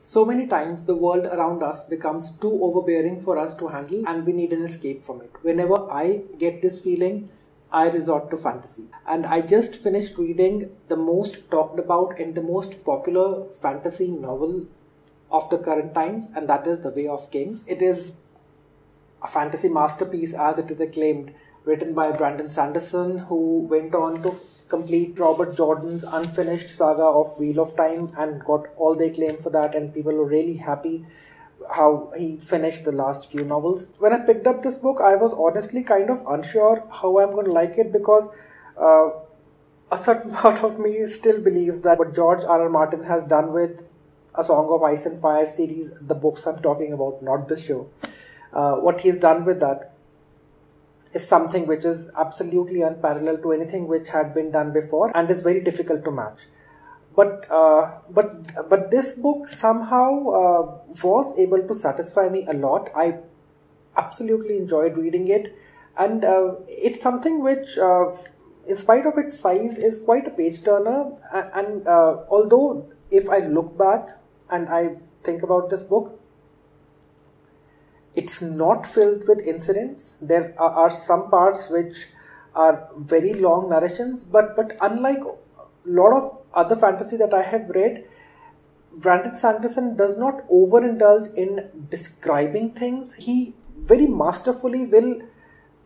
So many times the world around us becomes too overbearing for us to handle and we need an escape from it. Whenever I get this feeling, I resort to fantasy. And I just finished reading the most talked about and the most popular fantasy novel of the current times, and that is The Way of Kings. It is a fantasy masterpiece as it is acclaimed, written by Brandon Sanderson, who went on to complete Robert Jordan's unfinished saga of Wheel of Time and got all the acclaim for that, and people were really happy how he finished the last few novels. When I picked up this book, I was honestly kind of unsure how I'm going to like it, because a certain part of me still believes that what George R. R. Martin has done with A Song of Ice and Fire series, the books I'm talking about, not the show, what he's done with that is something which is absolutely unparalleled to anything which had been done before and is very difficult to match. But this book somehow was able to satisfy me a lot. I absolutely enjoyed reading it, and it's something which, in spite of its size, is quite a page turner. And although if I look back and I think about this book, it's not filled with incidents. There are some parts which are very long narrations, but unlike a lot of other fantasy that I have read, Brandon Sanderson does not overindulge in describing things. He very masterfully will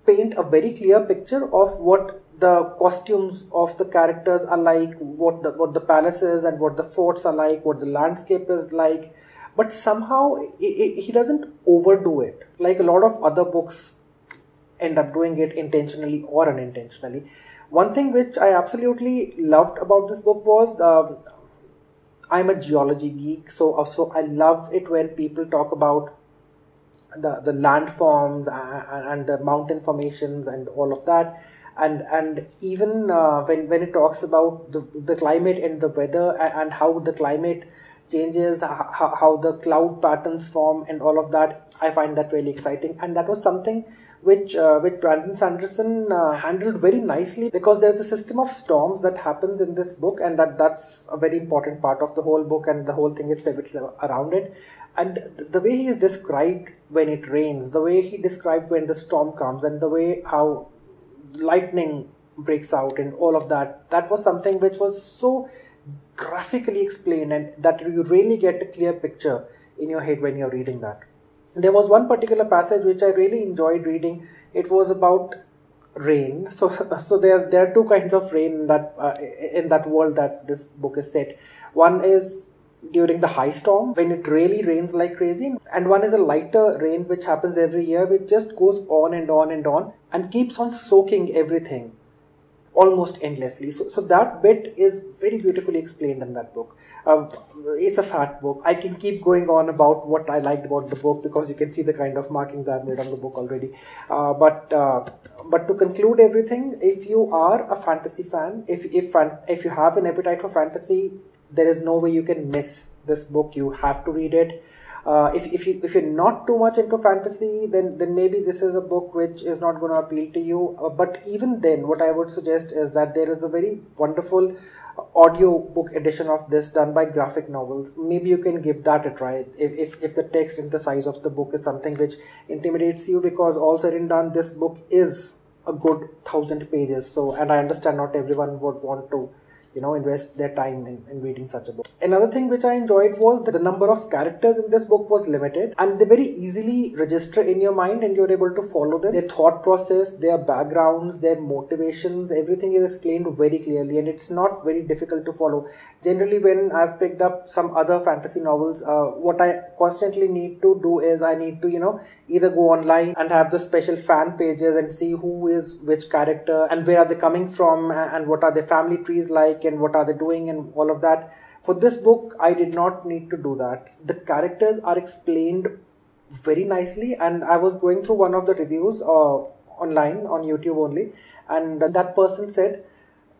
paint a very clear picture of what the costumes of the characters are like, what the palaces and what the forts are like, what the landscape is like, but somehow he doesn't overdo it, like a lot of other books end up doing it intentionally or unintentionally. One thing which I absolutely loved about this book was, I'm a geology geek, so I love it when people talk about the landforms and the mountain formations and all of that, and even when it talks about the climate and the weather and how the climate changes, how the cloud patterns form and all of that, I find that really exciting. And that was something which Brandon Sanderson handled very nicely, because there's a system of storms that happens in this book, and that's a very important part of the whole book, and the whole thing is pivoted around it. And the way he is described when it rains, the way he described when the storm comes, and the way how lightning breaks out and all of that, that was something which was so graphically explained and that you really get a clear picture in your head when you're reading that. There was one particular passage which I really enjoyed reading. It was about rain. So there are two kinds of rain in that world that this book is set. One is during the high storm, when it really rains like crazy, and one is a lighter rain which happens every year, which just goes on and on and on and keeps on soaking everything almost endlessly. So that bit is very beautifully explained in that book. It's a fat book. I can keep going on about what I liked about the book, because you can see the kind of markings I've made on the book already. But to conclude everything, if you are a fantasy fan, if you have an appetite for fantasy, there is no way you can miss this book. You have to read it. If you're not too much into fantasy, then maybe this is a book which is not going to appeal to you. But even then, what I would suggest is that there is a very wonderful audio book edition of this done by Graphic Novels. Maybe you can give that a try if the text and the size of the book is something which intimidates you, because all said and done, this book is a good 1,000 pages. So, and I understand not everyone would want to invest their time in reading such a book. Another thing which I enjoyed was that the number of characters in this book was limited, and they very easily register in your mind and you're able to follow them. Their thought process, their backgrounds, their motivations, everything is explained very clearly, and it's not very difficult to follow. Generally, when I've picked up some other fantasy novels, what I constantly need to do is I need to, either go online and have the special fan pages and see who is which character and where are they coming from and what are their family trees like, and what are they doing and all of that. For this book, I did not need to do that. The characters are explained very nicely, and I was going through one of the reviews online on YouTube only, and that person said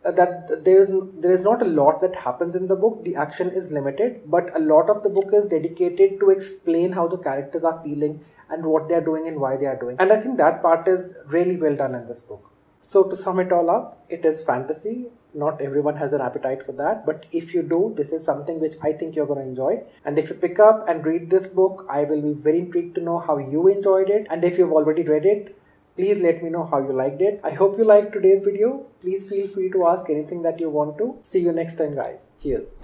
that there is not a lot that happens in the book. The action is limited, but a lot of the book is dedicated to explain how the characters are feeling and what they are doing and why they are doing. And I think that part is really well done in this book. So to sum it all up, it is fantasy. Not everyone has an appetite for that, but if you do, this is something which I think you're going to enjoy. And if you pick up and read this book, I will be very intrigued to know how you enjoyed it. And if you've already read it, please let me know how you liked it. I hope you liked today's video. Please feel free to ask anything that you want to. See you next time, guys. Cheers.